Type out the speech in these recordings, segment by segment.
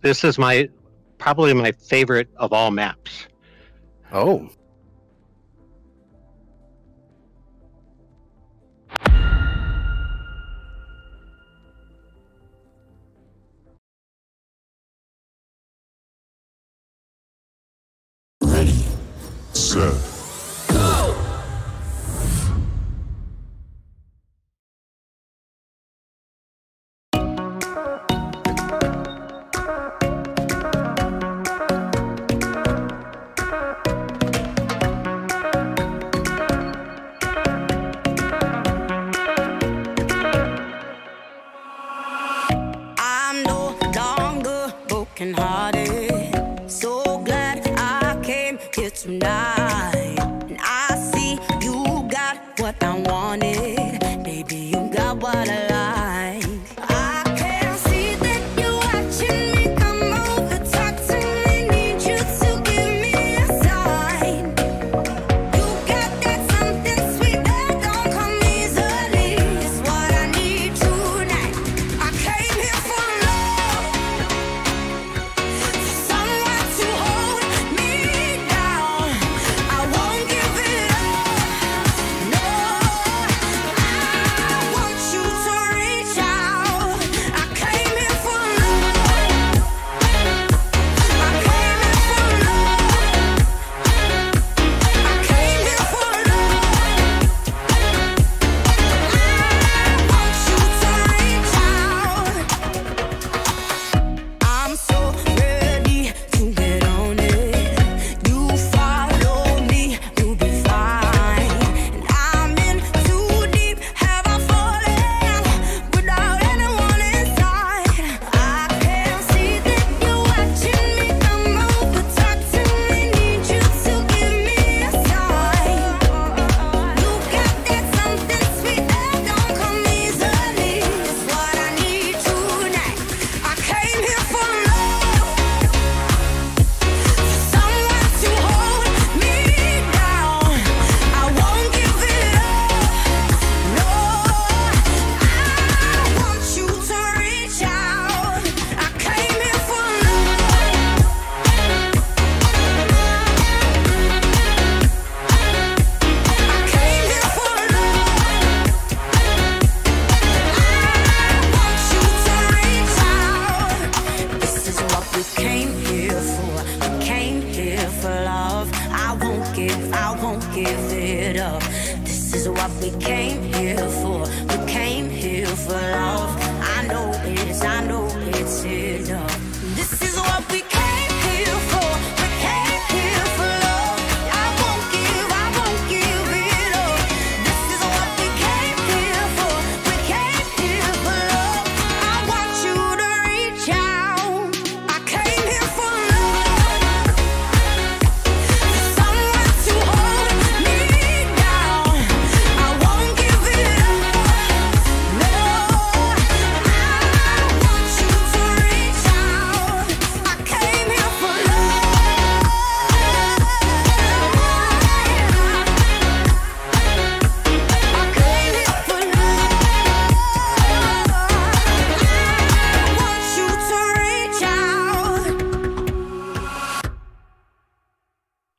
This is my probably my favorite of all maps. Oh.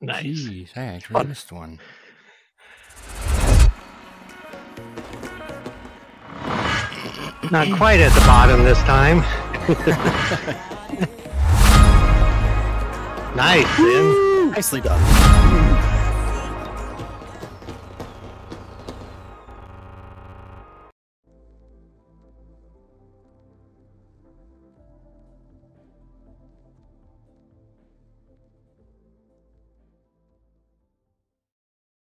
Ready, set. I actually missed one. Not quite at the bottom this time. Nice, man. Nicely done.